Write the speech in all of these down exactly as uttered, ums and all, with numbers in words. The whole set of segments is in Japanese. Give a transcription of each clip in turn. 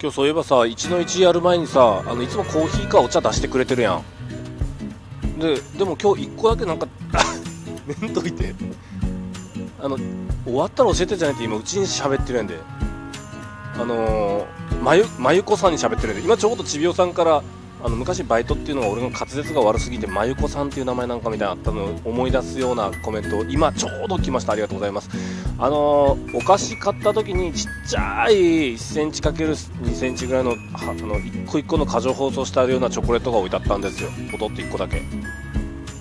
今日そういえばさ、一の一やる前にさ、あのいつもコーヒーかお茶出してくれてるやん。ででも今日一個だけなんかめんどいて、あの終わったら教えてじゃないって今うちに喋ってるんで、あのー、まゆまゆこさんに喋ってるんで、今ちょうどちびおさんから、あの昔バイトっていうのが俺の滑舌が悪すぎてまゆこさんっていう名前なんかみたいなあったのを思い出すようなコメントを今ちょうど来ました。ありがとうございます。あのー、お菓子買った時にちっちゃい いっセンチかけるにセンチ ぐらいの、あの一個一個の過剰包装してあるようなチョコレートが置いてあったんですよ。ポトッといっこだけ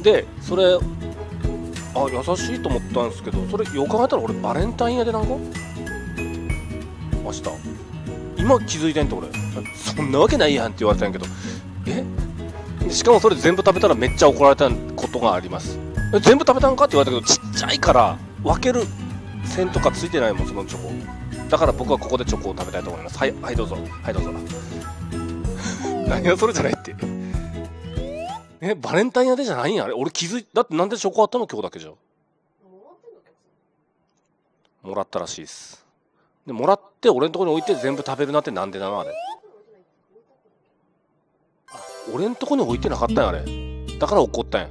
で、それあ優しいと思ったんですけど、それよく考えたら俺バレンタインやでなんか明日今気づいてんと俺そんなわけないやんって言われたんやけど、えしかもそれ全部食べたらめっちゃ怒られたことがあります。え全部食べたんかって言われたけど、ちっちゃいから分ける線とかついてないもんそのチョコだから。僕はここでチョコを食べたいと思います。はいはいどうぞ、はいどうぞ何がそれじゃないって、えバレンタインやでじゃないんやあれ。俺気づいだって、なんでチョコあったの今日だけじゃん。もらったらしいです。でもらって俺のところに置いて全部食べるなって、なんでなのあれ。俺んとこに置いてなかったんやあれ。だから怒ったんや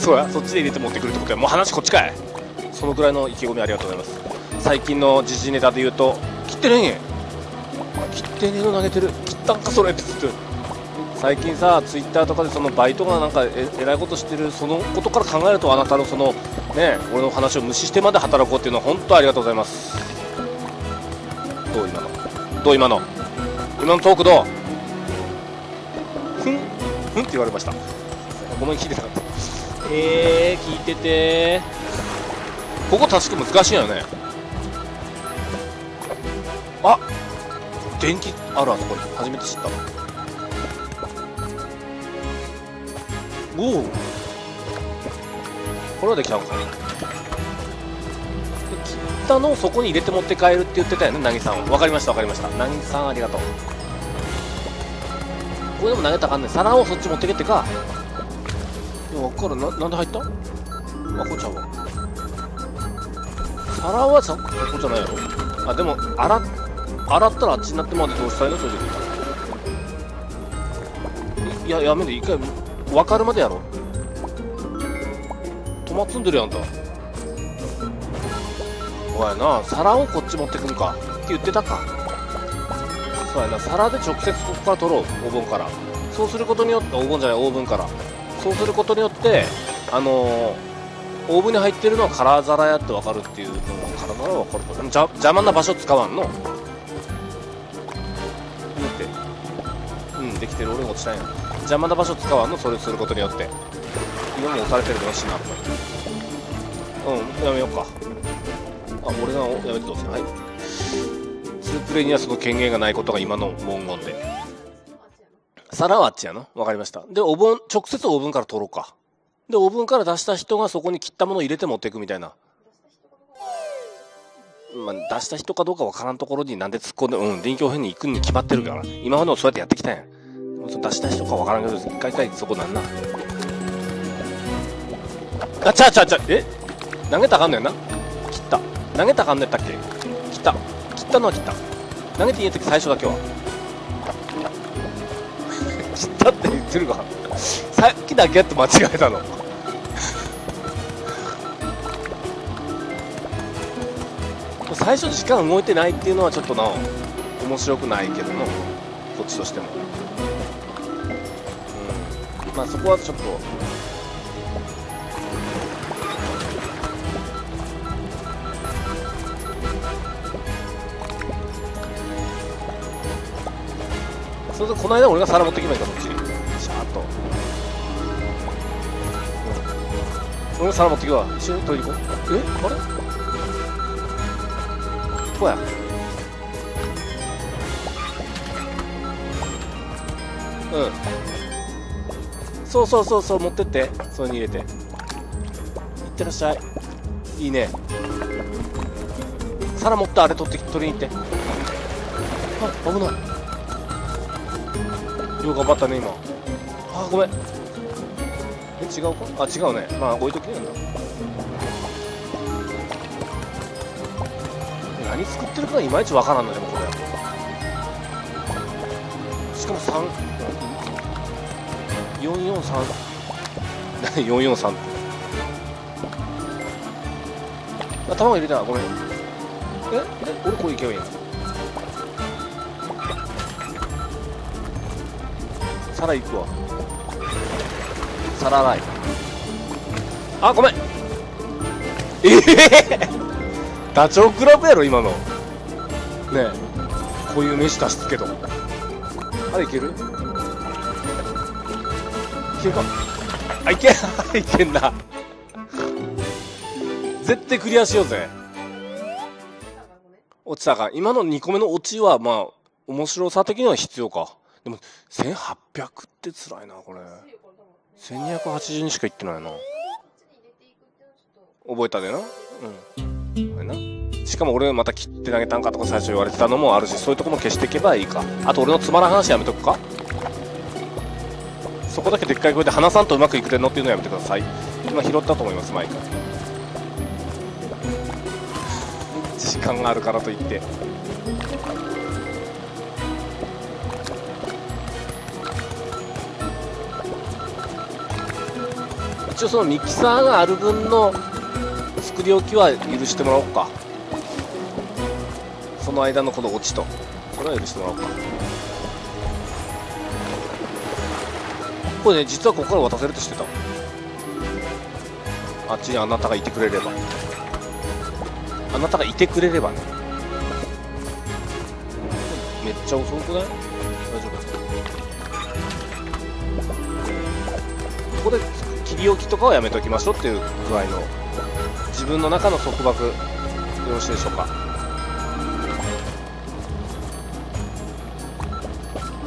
そうや、そっちで入れて持ってくるってことや。もう話こっちかい。そのぐらいの意気込みありがとうございます。最近の時事ネタで言うと、切ってねえんや切ってねえの投げてる、切ったんかそれって言って、最近さツイッターとかでそのバイトがなんか え, えらいことしてる、そのことから考えると、あなたのそのね俺の話を無視してまで働こうっていうのは本当ありがとうございます。どう今のどう今の今のトークどう、ふんふんって言われました。ごめん聞いてなかった。えー聞いてて、ここ確か難しいよね。あ電気あるあそこに初めて知った。おおこれはできたのかな。切ったのをそこに入れて持って帰るって言ってたよね、なぎさんは。分かりました分かりました、なぎさんありがとう。これでも投げたらあかんねん、皿をそっち持ってけってか。分かる な, なんで入った。あこちゃんは皿はさ、ここじゃないやろ。あでも洗っ洗ったらあっちになってまでどうしたいの。正直いややめで一回分かるまでやろ。トマつんでるやんた。おいな皿をこっち持ってくんかって言ってたか。そうやな、皿で直接ここから取ろう、オーブンから。そうすることによって、オーブンじゃないオーブンから、そうすることによってあのー、オーブンに入ってるのは空皿やって分かるっていうのは、空皿は分かるからじゃ邪魔な場所使わんの。うん、できてる。俺も落ちたんや。邪魔な場所使わんの、それすることによって。今も押されてるのしな。うんやめようか。あ俺がやめてどうせ。はいツープレイにはその権限がないことが今の文言で、皿はあっちやな。わかりました。でお盆直接オーブンから取ろうか。でオーブンから出した人がそこに切ったものを入れて持っていくみたいな、まあ、出した人かどうかわからんところになんで突っ込んで、うん臨機応変に行くに決まってるから今までもそうやってやってきたんや。出した人かわからんけど、一回一回そこなんな。あちゃうちゃうちゃう、え投げたらあかんのやな。切った投げたらあかんのやったっけ。切った切ったのは切った、投げていいやったっけ最初だけは切ったって言ってるかさっきだけやって間違えたの最初時間動いてないっていうのはちょっとな面白くないけども、こっちとしてもまあそこはちょっとそれでこの間俺が皿持ってきましたそっちシャーッと、うん、俺が皿持ってきわ一緒に取りに行こう。えあれこうやうんそうそうそうそう持ってって、それに入れていってらっしゃい。いいね皿持ってあれ取って取りに行って。あ危ないよう頑張ったね今。あごめんえ違うか。あ違うね、まあ置いときねえんだ。何作ってるかがいまいちわからんのでもこれしかもさんよんよんさん よんよんさんって卵入れたらごめんええ俺これいけばいいや皿いくわ皿洗いあごめんええーダチョウ倶楽部やろ今のねえこういう飯出しつけとあれいけるいけるかあいけんいけんな絶対クリアしようぜ落ちたか今のにこめの落ちはまあ面白さ的には必要かでもせんはっぴゃくってつらいなこれせんにひゃくはちじゅうにしかいってないな覚えたでなうんしかも俺また切って投げたんかとか最初言われてたのもあるしそういうとこも消していけばいいかあと俺のつまらん話やめとくかそこだけでっかい声で話さんとうまくいくれんのっていうのやめてください今拾ったと思います毎回時間があるからといって一応そのミキサーがある分の作り置きは許してもらおうかその間のこの落ちとこれは許してもらおうかこれね実はここから渡せるとしてたあっちにあなたがいてくれればあなたがいてくれればねめっちゃ遅くない大丈夫ですかここで切り置きとかはやめときましょうっていう具合の自分の中の束縛よろしいでしょうか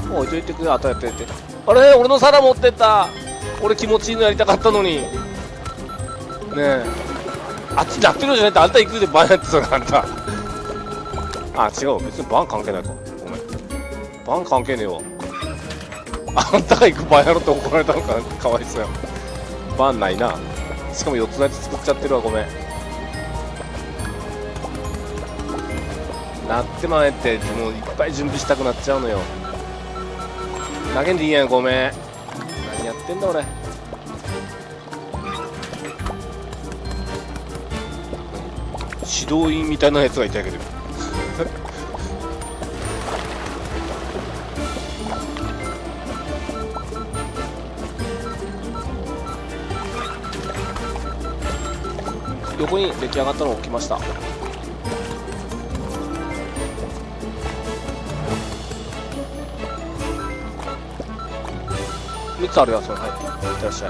もう置いといてくれあとやってってあれ俺の皿持ってった俺気持ちいいのやりたかったのにねえあっちなってるじゃないってあんた行くでバンやってたからあんたあ違う別にバン関係ないかごめんバン関係ねえわあんたが行くバンやろって怒られたのかかわいそうやバンないなしかもよっつのやつ作っちゃってるわごめんなってまえってもういっぱい準備したくなっちゃうのよ投げんでいいやんごめん何やってんだ俺指導員みたいなやつがいたけど横に出来上がったのを置きましたみっつあるやつははいいってらっしゃ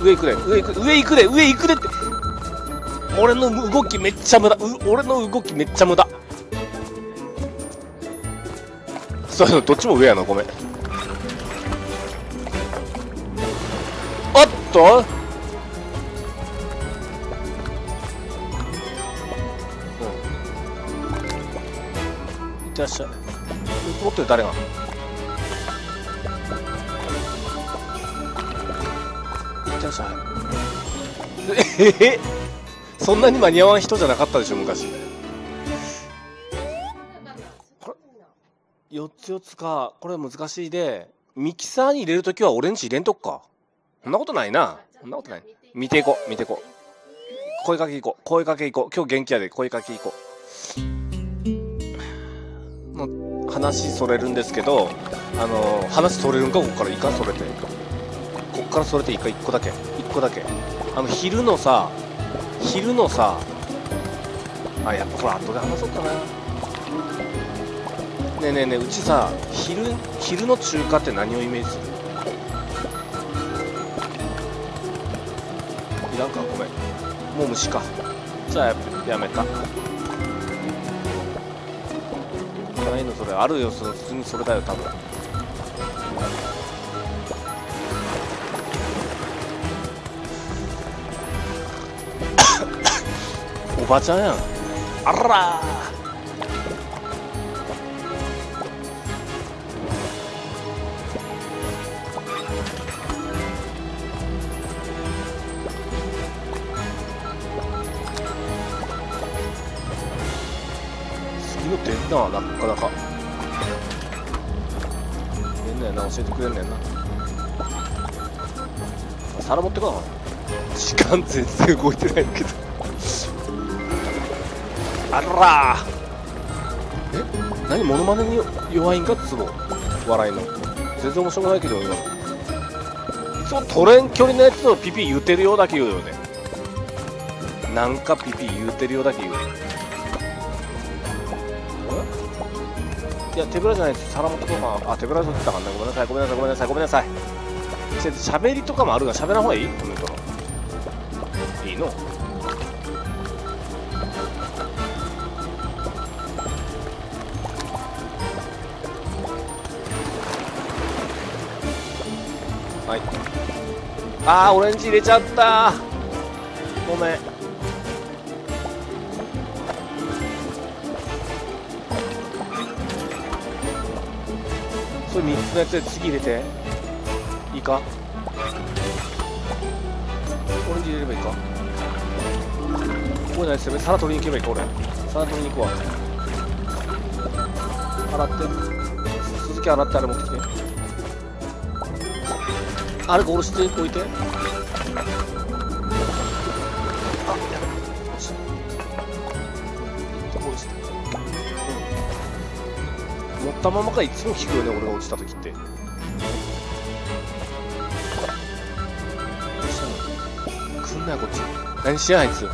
い上行くで上行く上行くで上行くでって俺の動きめっちゃ無駄俺の動きめっちゃ無駄そういうのどっちも上やなごめんおっといってらっしゃい持ってる誰がいってらっしゃいええそんなに間に合わん人じゃなかったでしょ昔これよっつよっつかこれ難しいでミキサーに入れるときはオレンジ入れんとくかそんなことないなそんなことない見ていこう見ていこう声かけいこう声かけいこう今日元気やで声かけいこう話それるんですけど、あのー、話それるんかここからいかんそれてこっからそれていかいっこだけいっこだけあの昼のさ昼のさあやっぱこれ後で話そうかなねえねえねえうちさ昼昼の中華って何をイメージするいらんかごめんもう虫かじゃあ や, やめたないのそれあるよそ普通にそれだよ多分おばちゃんやんあら色出んな、なかなか出んねんな、教えてくれんねんな。皿持ってこなかな、時間全然動いてないんだけどあらー、え、何モノマネに弱いんか、ツボ笑いの全然面白くないけど、今いつもトレン距離のやつをピピ言うてるようだけ言うよね、なんかピピ言うてるようだけ言うよね。いや手ぶらじゃないです、皿持ってこなか、あ手ぶら取ってたからね、ごめんなさいごめんなさいごめんなさいごめんなさい。しゃべりとかもあるが、しゃべらんほうがいい、コメントのいいの、はい、あーオレンジ入れちゃった、ごめん、それみっつのやつで次入れていいか、オレンジ入れればいいか、これないですよね、皿取りに行けばいいか、俺皿取りに行くわ、洗って鈴木洗ってあれ持ってきて、あれゴールしておいて、あゴールして、うん、乗ったままか、いつも聞くよね俺が落ちた時って、どうしたの、来んなよこっち、何しやんあいつ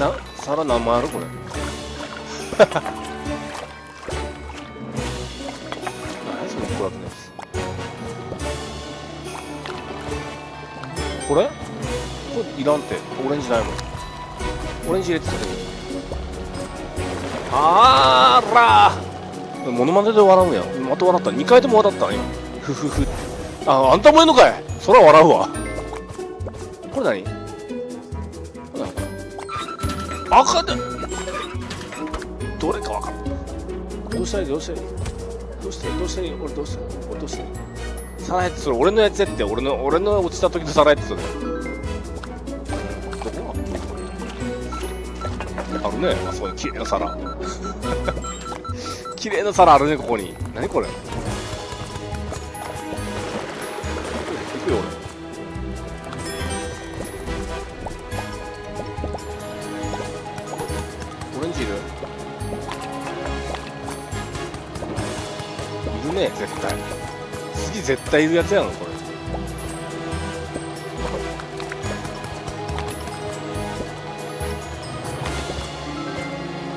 な、皿何枚あるこれ何その怖くないです、これこれいらんって、オレンジないもん、オレンジ入れてたけど、あーらーモノマネで笑うんや、また笑った、にかいとも笑ったな今、ふふふ、ああんたもやんのかい、そら笑うわ、これ何、赤でどれか分かる、どうしたらいいどうしたらいいどうしたらいいどうしたらいい、俺どうしたらいい俺どうしたらいい、サラエッツ、俺のやつやって、俺の俺の落ちた時のサラエッツだね、どこがあるね、あそこに綺麗な皿綺麗な皿あるね、ここに何これ、行くよ俺、オレンジいるいるね、絶対次絶対いるやつやのこれ、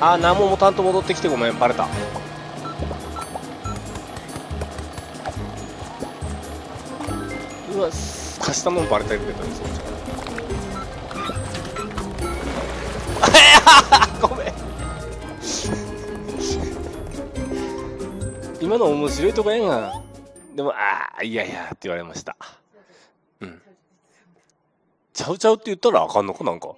あー何も持たんと戻ってきてごめん、バレた、うわ貸したもんバレてるけどね、そうごめん今の面白いとこやんが、でも、ああ、いやいや、って言われました。うん。ちゃうちゃうって言ったらあかんのか、なんか。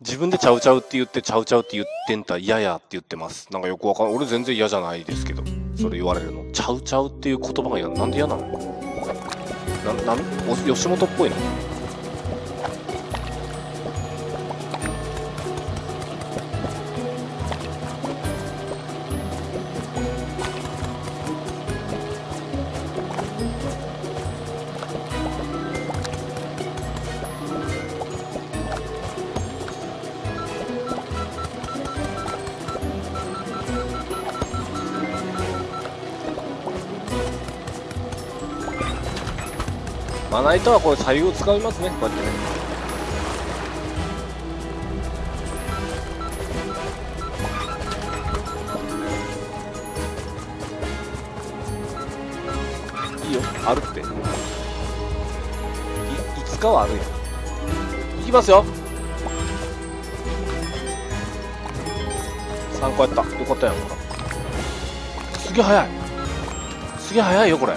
自分でちゃうちゃうって言って、ちゃうちゃうって言ってんた、いやいやって言ってます。なんかよくわかんない。俺全然嫌じゃないですけど、それ言われるの。ちゃうちゃうっていう言葉が嫌なの。なんで嫌なの？な、な、吉本っぽいな。まな板はこれ左右を使いますね、こうやってね、いいよ歩くって、いいつかは歩いていきますよ、さんこやった、よかったやん、ほらすげえ速い、すげえ速いよこれ、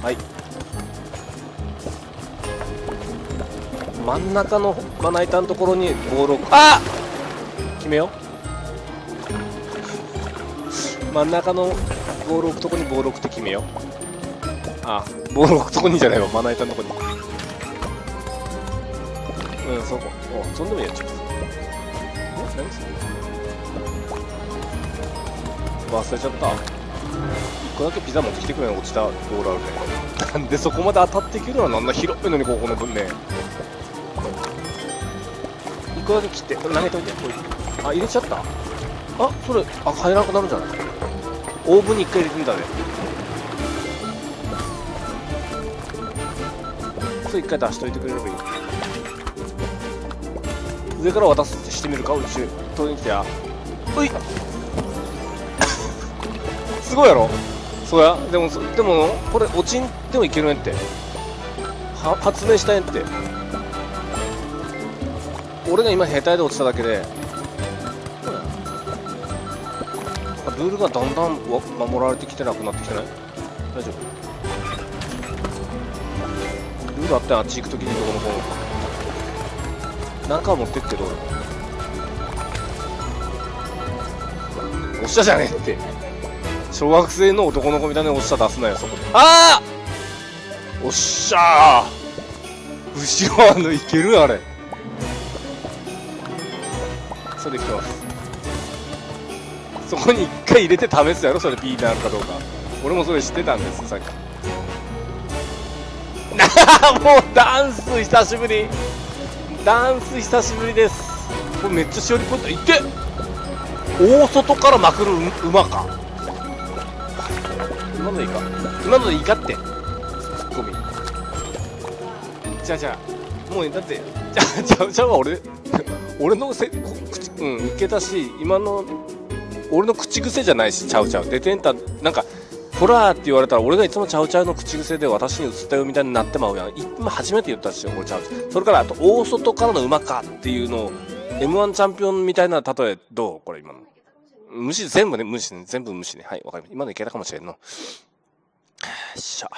はい、真ん中のまな板のところにボールを、あっ決めよう真ん中のボールを置くとこにボールを置くって決めよう、あボールを置くとこにじゃないわ、まな板のとこに、うん、そこ。お、そんでもやっちゃう。え、何する？忘れちゃった。一個だけピザ持ってきてくれの落ちたボールあるね。なんでそこまで当たっていけるのはなんだ広いのにここの分ね。一個だけ切って投げといて。あ、入れちゃった。あ、それあ入らなくなるんじゃない？オーブンに一回入れてんだね。それ一回出しといてくれればいい。上から渡すしてみるか、うち取りに来てや。ういすごいやろ。そうや、でもでもこれ落ちんでもいけるねんって、は発明したんって。俺が今下手で落ちただけでルールがだんだん守られてきてなくなってきてない？大丈夫？ルールあったらあっち行くときにどこの方のなんか持ってってどう？押したじゃねえって。小学生の男の子みたいに押した出すなよそこで。ああおっしゃー、後ろあのいけるあれ。それできてます。そこに一回入れて試すやろ。それピーになるかどうか。俺もそれ知ってたんですさっき。もうダンス久しぶり、ダンス久しぶりです。これめっちゃしおりポイントいって。大外からまくる馬か。今のでいいか、今のでいいかってツッコミ。じゃあじゃあもうだって、じゃあじゃあじゃあ俺俺のせ口うんいけたし、今の俺の口癖じゃないし。ちゃうちゃう出てんた。なんかホラーって言われたら俺がいつもちゃうちゃうの口癖で私に映ったよみたいになってまうやん。今初めて言ったし俺ちゃうちゃう。それからあと大外からの馬かっていうのを エムワン チャンピオンみたいな例えどう？これ今の無視、全部ね無視ね、全部無視ね。はい、わかりました。今のいけたかもしれんの。よっしゃ。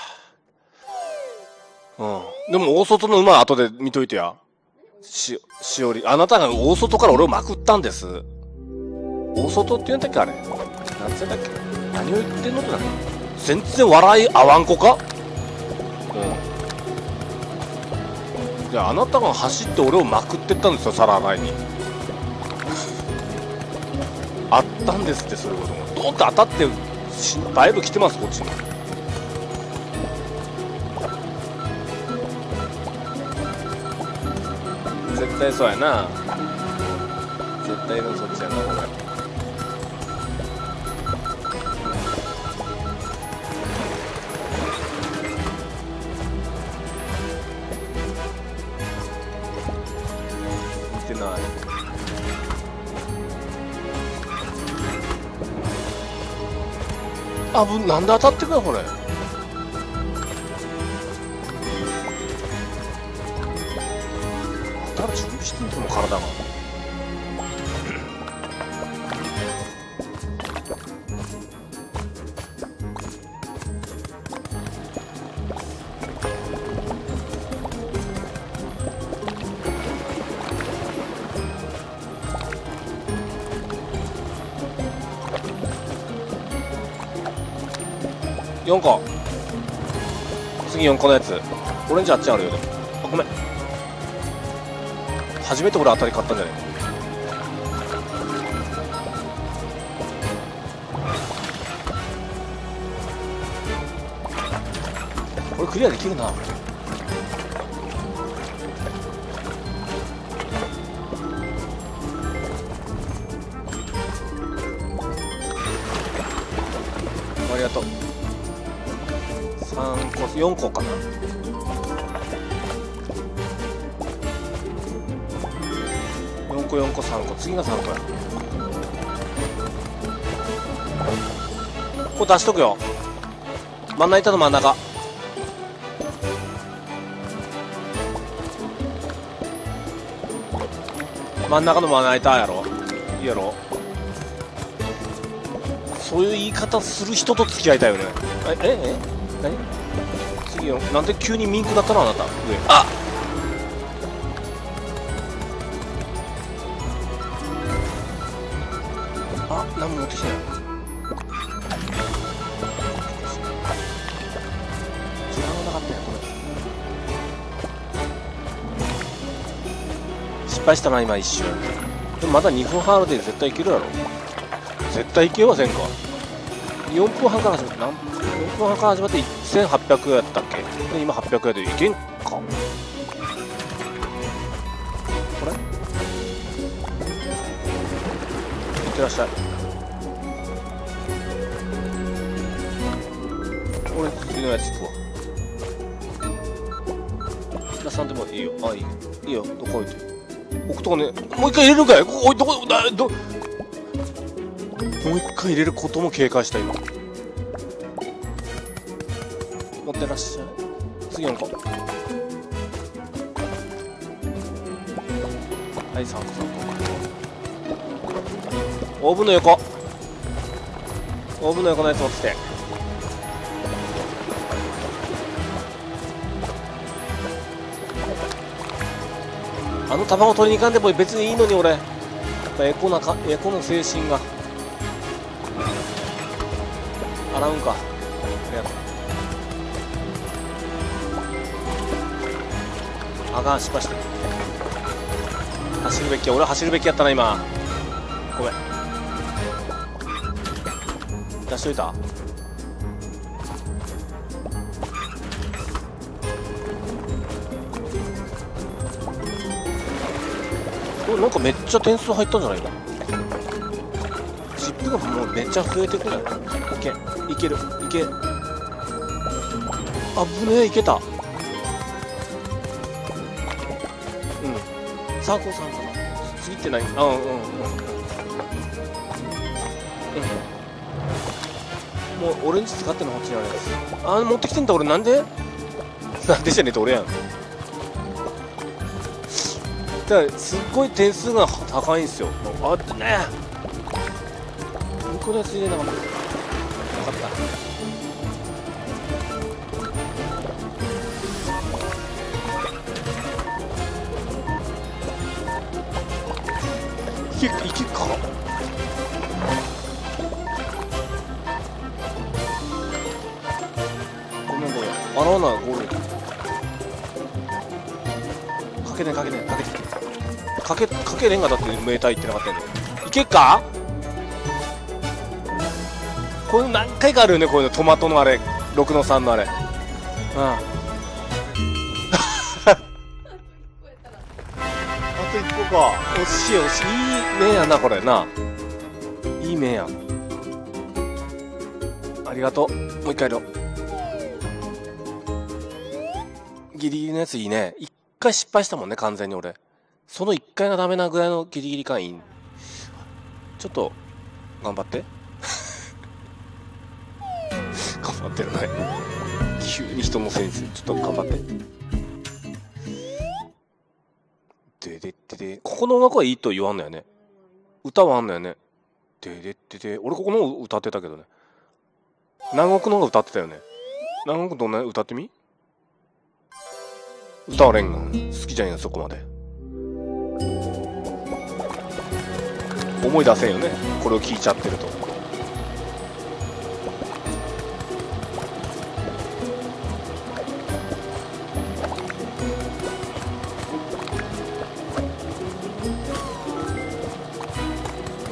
うん、でも大外の馬は後で見といてや。ししおり、あなたが大外から俺をまくったんです。大外って言うんだっけあれ。なんつうんだっけ、何を言ってんのってなる。全然笑い合わん子か。うん。じゃああなたが走って俺をまくってったんですよ、皿洗いに。あったんですって、そういうことも。ドーンって当たってだいぶ来てますこっちに。絶対そうやな。絶対のそっちやなこれ。あぶ、なんで当たってくるこれ。当たる準備してんの体が。よんこ次よんこのやつ。オレンジあっちあるよね。あごめん、初めて俺当たり買ったんじゃねえ。これクリアできるな。ありがとう。さんこよんこかな。よんこよんこさんこ、次がさんこや。これ出しとくよ、真ん中板の真ん中。真ん中の真ん中板やろ。いいやろ。そういう言い方する人と付き合いたいよね。えええ何次よ。なんで急にミンクだったのあなた。上ああ何も持ってきてない。時間がなかったよこれ。失敗したな今一瞬。でもまだにふんはんで絶対いけるだろう。絶対いけませんか。よんぷんはんから始まって何分よんぷんはんから始まってせんはっぴゃくやったっけ。で今はっぴゃくやでいけんかこれ。いってらっしゃい。俺次のやつ行くわ。さんでもいいよ。あ、いいよ。いいよ。どこ置いてる。置くとこね。もう一回入れるかい。ここ置いてこだど。もう一回入れることも警戒した今。持ってらっしゃい。次なんか。はい、三個三個。オーブンの横。オーブンの横のやつ持ってきて。あの卵取りに行かんでも別にいいのに俺。やっぱエコなか、エコの精神が。洗うんか。ありがとう。あかん、失敗した。走るべきや、俺は走るべきやったな、今。ごめん。出しといた。なんかめっちゃ点数入ったんじゃないか。チップがもうめっちゃ増えてくる。オッケー、いける、いけ。あぶねえ、いけた。うん、サーコーさんかな。次ってない。あ、うん、うん、うん。うん、もうオレンジ使ってのこっちにあるやつ。あ、持ってきてんだ、俺なんで。なんでじゃねえと俺やん。すっごい点数が高いんですよ。あってね。これはついでなかった。なかった。いけ、いけっか。ごめんごめん。洗わないゴールド。かけねかけねかけて。かけ、かけれんがだってめでたいってなかったよね。いけっか。こういうの何回かあるよね、こういうの。トマトのあれろくのさんのあれ。うんあといっこか。惜しい惜しい。いい面やなこれな。いい面や。ありがとう。もう一回やろう。ギリギリのやついいね。一回失敗したもんね完全に俺。そのいっかいがダメなぐらいのギリギリ感いい。ちょっと頑張って頑張ってるね急に人のせいにする。ちょっと頑張ってででってで。ここの音楽はいいと言わんのよね。歌はあんのよね。ででってで。俺ここの歌ってたけどね。南国の方が歌ってたよね。南国どんな歌ってみ。歌われんが好きじゃんよ。そこまで思い出せんよね、これを聞いちゃってると。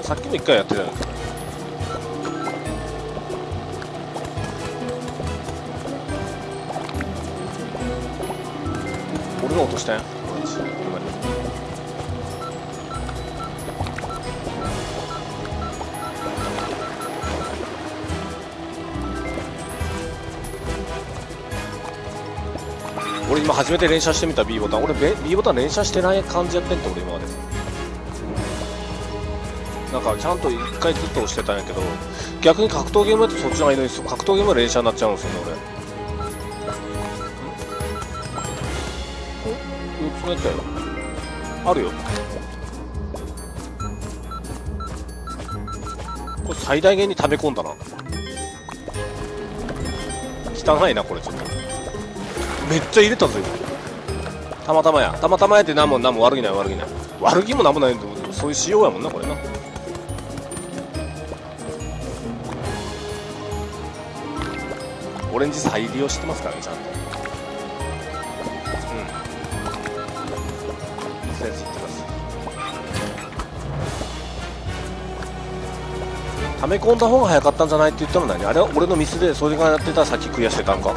さっきのいっかいやってたよね。俺の音したやん。俺今初めて連射してみた B ボタン。俺 B ボタン連射してない感じやってんって俺今まで。なんかちゃんといっかいずっと押してたんやけど、逆に格闘ゲームやとそっちの間に格闘ゲームは連射になっちゃうんですよね俺。よっつのやつやろあるよこれ。最大限に溜め込んだな。汚いなこれちょっと。めっちゃ入れたぞ今。たまたまやたまたまやって何も何も悪気ない悪気ない悪気も何もないんだけど、そういう仕様やもんなこれな。オレンジ再利用してますからねちゃんと。うん、いつのやついってます。溜め込んだ方が早かったんじゃないって言ったの何、あれは俺のミスでそれがやってたら先クリアしてたんか。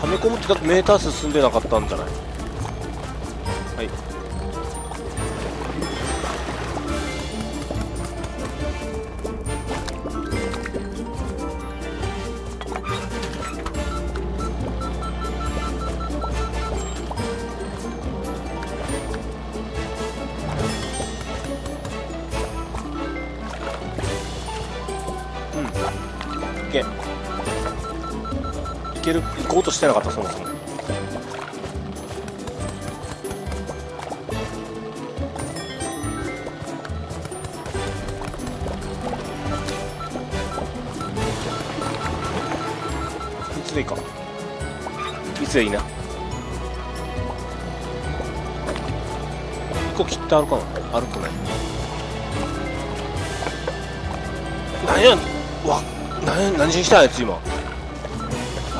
溜め込むってだってメーター数進んでなかったんじゃない。はい、行こうとしてなかった、そもそも。いつでいいか、いつでいいな。いっこ切ってあるかな、あるくない。何やわ、何何しに来たんやつ今。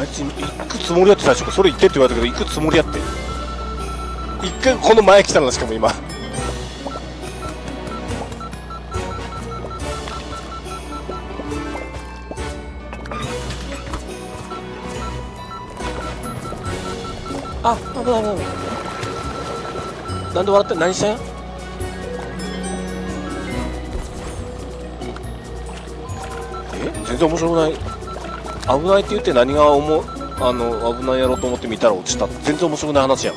あいつ行くつもりやって最初か、それ行ってって言われたけど行くつもりやって、一回この前来たのしかも今あ危ない危ない危ない、なんで笑って、何したんや。え、全然面白くない。危ないって言って何が思う、あの危ないやろうと思って見たら落ちた、全然面白くない話やん。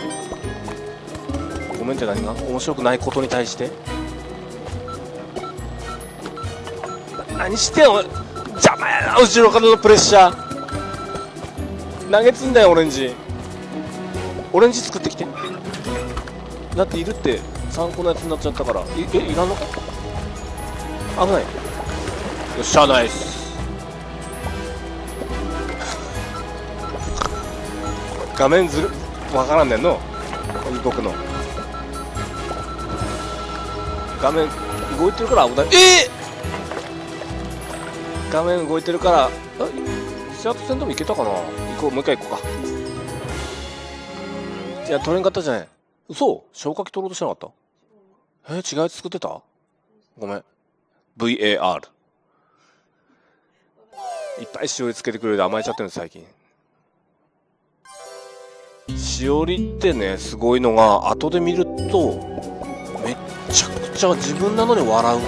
ごめんって何が面白くないことに対して何してんの。邪魔やな、後ろからのプレッシャー投げつんだよ。オレンジオレンジ作ってきて、だっているってさんこのやつになっちゃったから。え、いらんのか、危ない。よっしゃナイス。画面ずるわからんねんの僕の画面動いてるから危ない。えー、画面動いてるから。え、シャープ戦でもいけたかな。行こう、もう一回行こうか。いや取れんかったじゃねえ。嘘、消火器取ろうとしてなかった。えー、違い作ってた、ごめん。 ブイエーアール いっぱいしおりつけてくれるで甘えちゃってるんです最近。しおりってね、すごいのが後で見るとめっちゃくちゃ自分なのに笑う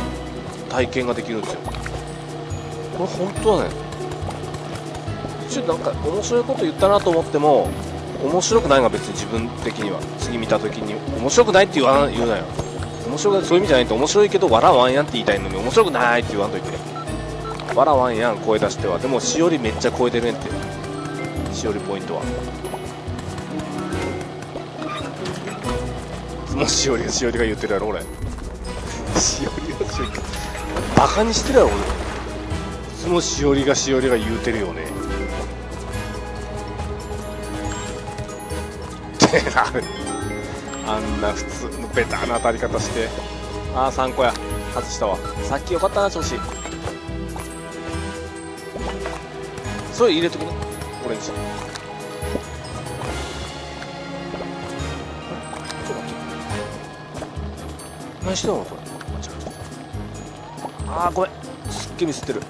体験ができるんですよ。これ本当はね、ちょっとなんか面白いこと言ったなと思っても面白くないが、別に自分的には次見た時に面白くないって言わな、言うなよ。面白くない、そういう意味じゃないと。面白いけど笑わんやんって言いたいのに面白くないって言わんといて。笑わんやん声出しては。でもしおりめっちゃ超えてるねんって。しおりポイントはもうしおりがしおりが言ってるやろ俺しおりがしおりがバカにしてるやろ俺。いつもしおりがしおりが言うてるよねってなる。あんな普通のベタな当たり方して。ああさんこや、外したわ。さっきよかったな調子。それ入れとくね俺に。何してんのこれ。ああごめん、すっげえミスってる。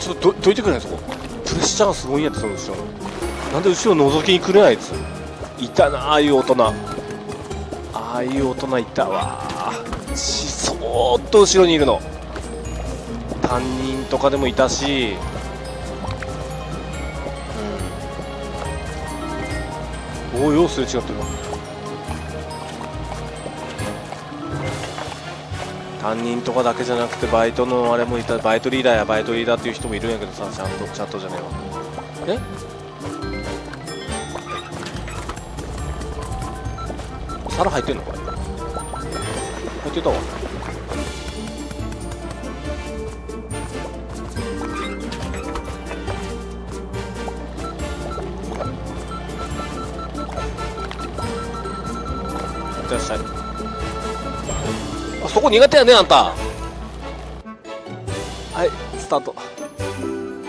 ちょっと ど, どいてくれない、そこプレッシャーがすごいんやって。その後ろのなんで後ろ覗きに来れないやついたな。ああいう大人、ああいう大人いたわ。しそーっと後ろにいるの担任とかでもいたし、うん、おいおいすれ違ってるな。担任とかだけじゃなくてバイトのあれもいた。バイトリーダーやバイトリーダーっていう人もいるんやけどさ、ちゃんとちゃんとじゃねえわ。え皿入ってんのこれ。入ってたわ。いってらっしゃい。そこ苦手やねあんた。はいスタート。そん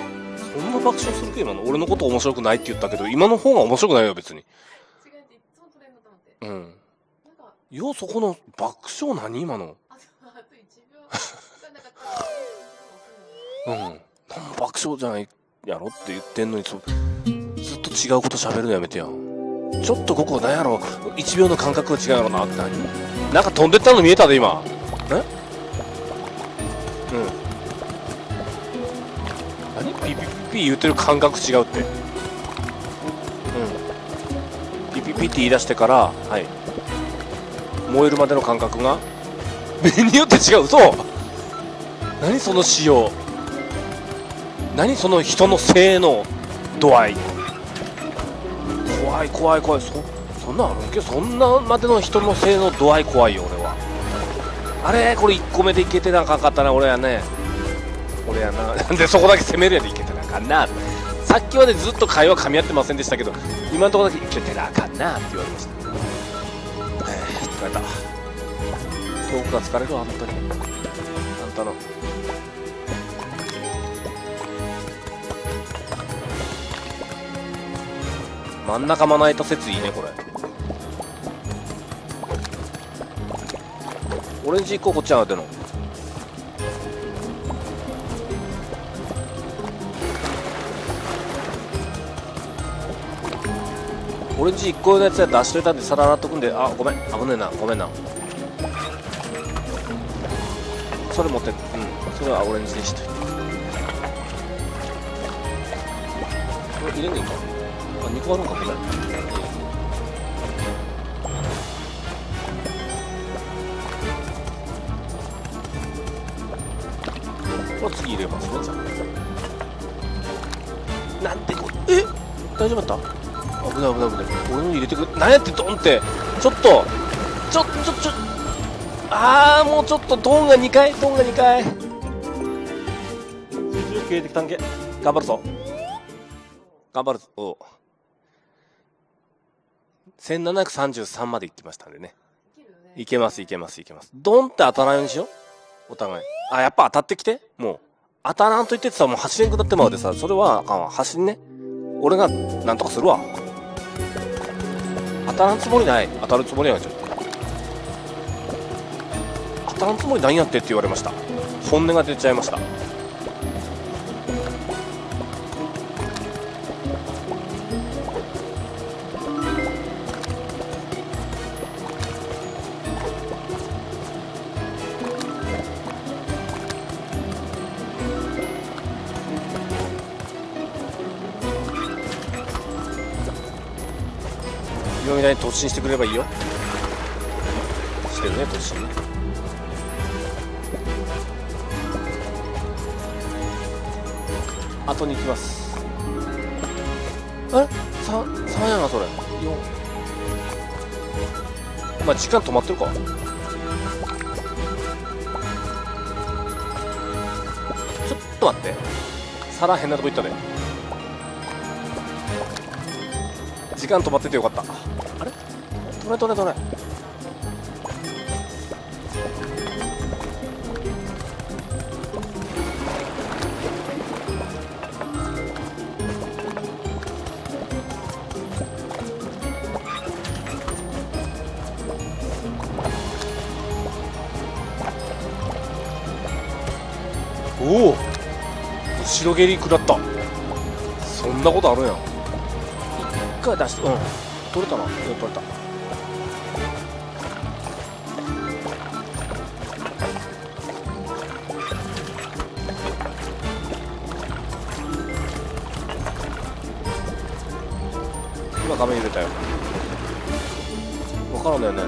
な爆笑するか今の。俺のこと面白くないって言ったけど今の方が面白くないよ別に。うん、よそこの爆笑何今のうん、爆笑じゃないやろって言ってんのに、ずっと違うこと喋るのやめてやん。ちょっとここなんやろ、いちびょうの感覚が違うやろなって。何なんか飛んでったの見えたで今。え、うん、何ピピピピ言ってる感覚違うって。うん、ピピピって言い出してから、はい、燃えるまでの感覚が目によって違う。嘘、何その仕様、何その人の性の度合い、怖い怖い怖い。 そ, そんなんあるんけ。そんなまでの人の性の度合い怖いよ俺は。あれこれいっこめでいけてなかったな俺はね。俺やななんでそこだけ攻めるやでいけてなかんな。さっきまでずっと会話噛み合ってませんでしたけど、今のところだけいけてなかんなって言われました。えー、疲れた。トークが疲れるわ本当に。あんたの真ん中まな板説いいねこれ。オレンジいっここっちあげての。オレンジいっこのやつや出しといたんで皿洗っとくんで。あ、ごめん、危ねえな、ごめんな。それ持ってうん、それはオレンジにしといて。これ入れんでいいか。あ、にこあるんかこれ。これ次入れますね。じゃあなんてこれ、え、大丈夫だった？危ない危ない危ない。俺の入れてくれ、なんやってドンって。ちょっとちょっちょちょ、あーもうちょっとドンがにかい、ドンがにかい。水消えてきたんけ。頑張るぞ頑張るぞ。おせんななひゃくさんじゅうさんまでいってましたんでね、いけますいけますいけます。ドンって当たらんようにしようお互い。あ、やっぱ当たってきて。もう当たらんと言っててさ、もう走れんくなってまうでさ、それはあかんわ。走んね、俺がなんとかするわ。当たらんつもりない、当たるつもりない。ちょっと当たらんつもりなんやってって言われました。本音が出ちゃいました。突進してくれればいいよ。してるね突進ね。後に行きます。あれ さん, さんやなそれ。よん、まあ時間止まってるか。ちょっと待って、皿変なとこ行ったね。時間止まっててよかった。あれ取れ取れ取れ。おお、後ろ蹴り食らった。そんなことあるやん。出して、うん、取れたな、うん、取れた。今画面入れたよ。分からんだよね。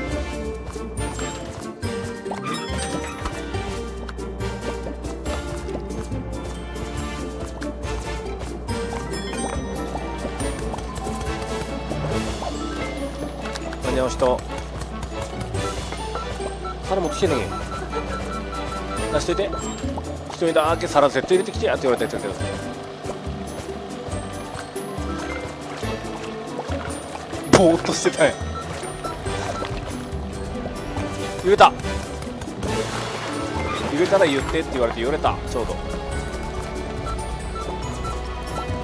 人皿持ってきてねえ。出しといて。一人だけ皿絶対入れてきてやって言われたやつだけど、ボーっとしてたんや。揺れた、揺れたら言ってって言われて揺れた。ちょうど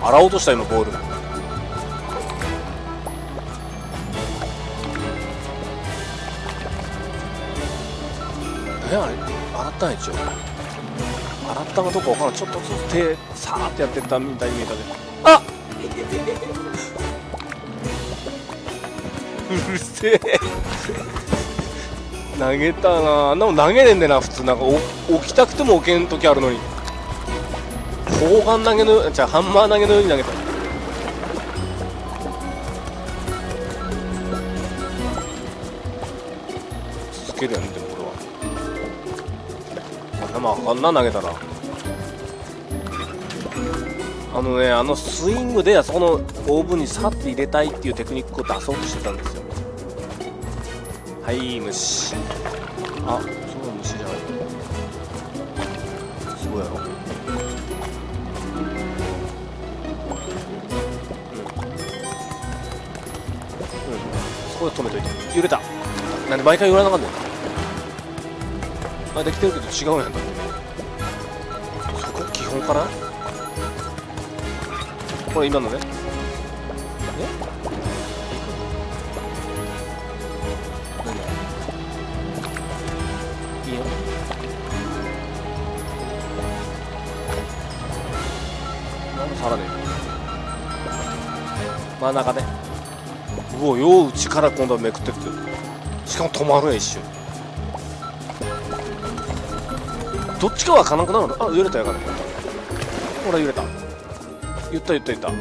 洗おうとした今ボール。あれ洗ったんや一応。洗ったのとこからちょっとずつ手さーってやってったみたいに見えたで、あっうるせえ投げたな。あんなもん投げねえんだよな普通。なんか置きたくても置けん時あるのに、砲丸投げのじゃあハンマー投げのように投げた。でもこれは頭あかんな投げたら。あのね、あのスイングであそこのオーブンにさって入れたいっていうテクニックを出そうとしてたんですよ。はい、虫。あ、そう虫じゃない、すごいやろ、うん、そこで止めといて。揺れた、なんで毎回揺らなかったんだよ。まあ、できてるけど違うやんだ。そこ基本かなこれ今のね。え？いいよ。なんで皿で真ん中で、うお、よう内から今度はめくってきてる。しかも止まるや、一瞬。どっちかはかなくなるの。あ、揺れたよ、かなくなった。ほら揺れた、言った言った言った。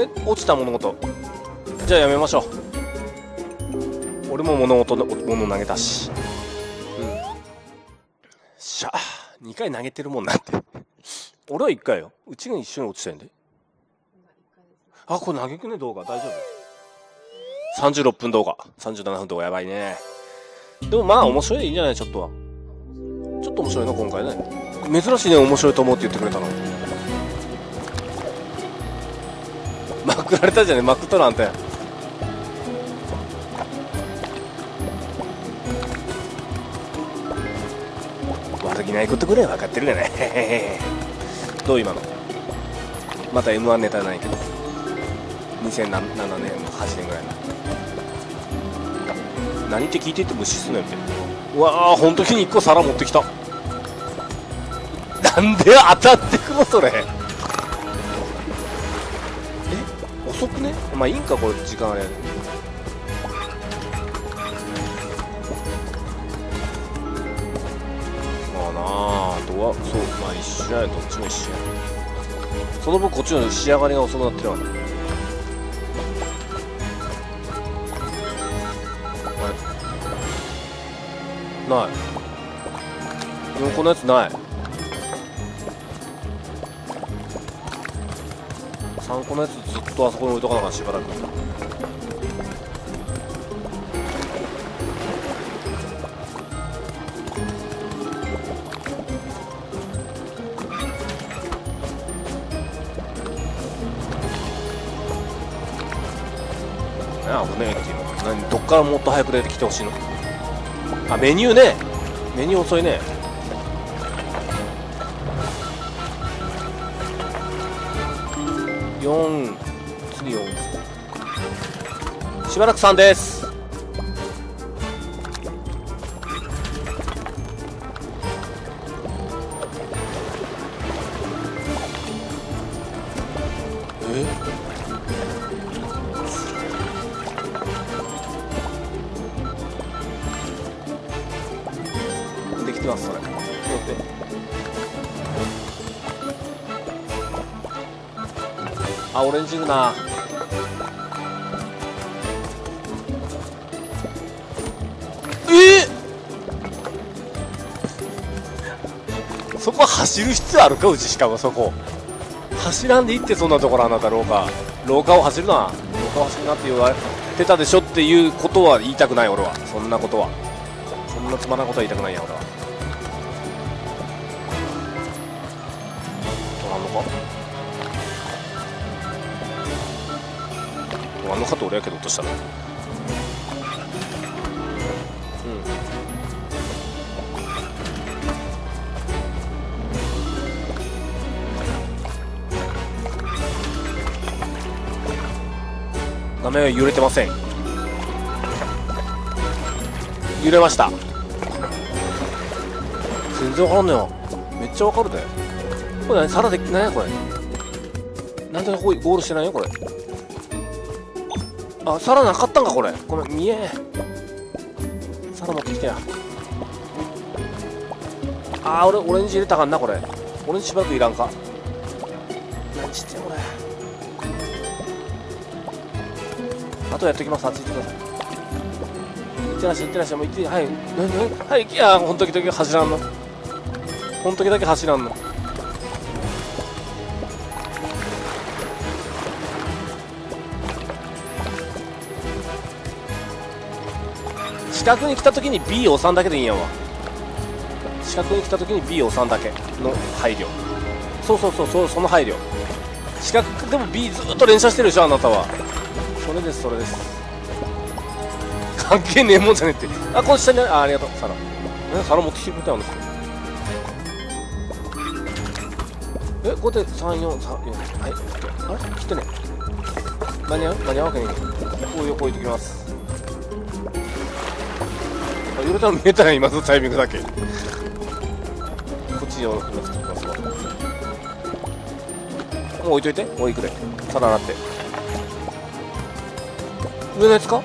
え、落ちた物事。じゃあやめましょう。俺も物事の物投げたし、うん、しゃあにかい投げてるもんなんて俺はいっかいよ。うちが一緒に落ちたんで。あ、これ投げくね動画大丈夫。さんじゅうろっぷん動画、さんじゅうななふん動画、やばいね。でもまあ面白いんじゃない、ちょっとは。ちょっと面白いな、今回ね。珍しいね、面白いと思うって言ってくれたの。まくられたじゃね、まくったのあんたや。悪気ないことぐらい分かってるがね。どう今の。また エムワン ネタないけど。にせんななねん、はちねんぐらいの。何って聞いてって無視すんねんって。うわあ、ほんとにいっこ皿持ってきた。なんで当たってくのそれ。え、遅くね。まあいいんかこれ、時間あれ。まあなあ、ドア、そう、まあ一緒やねん、どっちも一緒やねん。その分こっちの仕上がりが遅くなってるわね。ない、横のやつない。さんこのやつずっとあそこに置いとかなかったしばらく。あ、危ねえっていうの何、どっからもっと早く出てきてほしいの。あ、メニューね、メニュー遅いね。よん、次よん、しばらくさんです。あ、オレンジいるな。えー、そこ走る必要あるか。うちしかもそこ走らんでいって、そんなところあなた廊下廊下を走るな、廊下を走るなって言われてたでしょっていうことは言いたくない。俺はそんなことは、そんなつまらんことは言いたくないや。俺はあの方、俺やけど落としたの。うん、画面は揺れてません。揺れました。全然わかんないよ。めっちゃわかるで。これ何皿で、何やこれ、なんでここゴールしてないよこれ。あ、皿なかったんかこれ。ごめん、見えん。皿持ってきてや。あー、俺オレンジ入れたかんなこれ。オレンジしばらくいらんか。何してんこれ。あとやっときます。あっち行ってください。行ってらっしゃい、行ってらっしゃい、もう行って、はい、はい、行けや。ほんときだけ走らんの。ほんときだけ走らんの。四角に来た時に B を押さんだけでいいんやわ。四角に来た時に B を押さんだけの配慮。そうそうそうそう、その配慮。四角でも B ずっと連射してるでしょあなたは。それです、それです。関係ねえもんじゃねえって。あ、この下にある。あ、ありがとう。皿、え、皿持ってきてくれたんですよ。え、ここでさんよんさんよん、はい、あれ切ってね。間に合う、間に合うわけねえ。こう横置いてきます。揺れたの見えたら今のタイミングだけ。こっちに置きますわ。もう置いといて、もう行くで。皿洗って。上のやつか？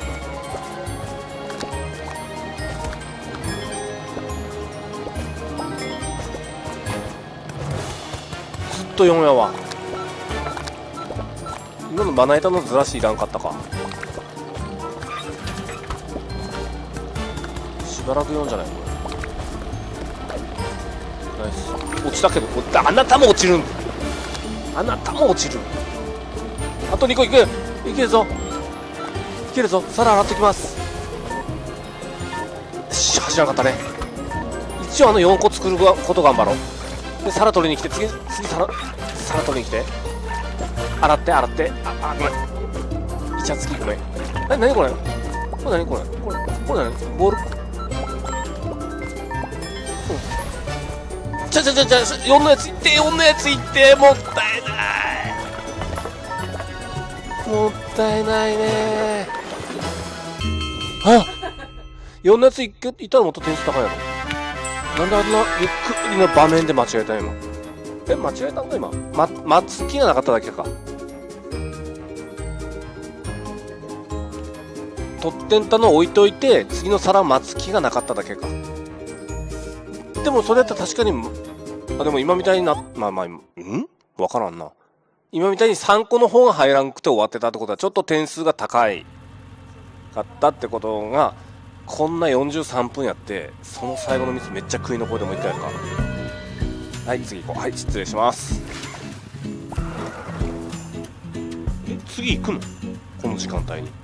ずっとよんやわ。今のまな板のずらしいらんかったか。しばらくよんじゃないこれ。ナイス。落ちたけど、あなたも落ちるん、あなたも落ちる。あとにこいく、いけるぞ、いけるぞ。皿洗ってきます。よし、走らなかったね。一応あのよんこ作ること頑張ろう。で皿取りに来て、次次皿皿取りに来て、洗って洗って、ああ、ごめん、イチャつき、ごめん。え、何これ、これ何これ、これこれ何、ボール、ちゃちゃちゃちゃ、よんのやついって、よんのやついって、もったいない、もったいないね。あ、よんのやついったらもっと点数高いやろ。なんであんなゆっくりの場面で間違えた今。え、間違えたんだ今。ま待つ気がなかっただけか。取ってんたの置いといて、次の皿待つ気がなかっただけか。でもそれやったら確かに、あ、でも今みたいにな、まあまあ、ん？わからんな。今みたいにさんこの方が入らんくて終わってたってことは、ちょっと点数が高いかったってことが、こんなよんじゅうさんぷんやって、その最後のミスめっちゃ食い残りでもう一回やるか。はい、次行こう。はい、失礼します。え、次行くのこの時間帯に。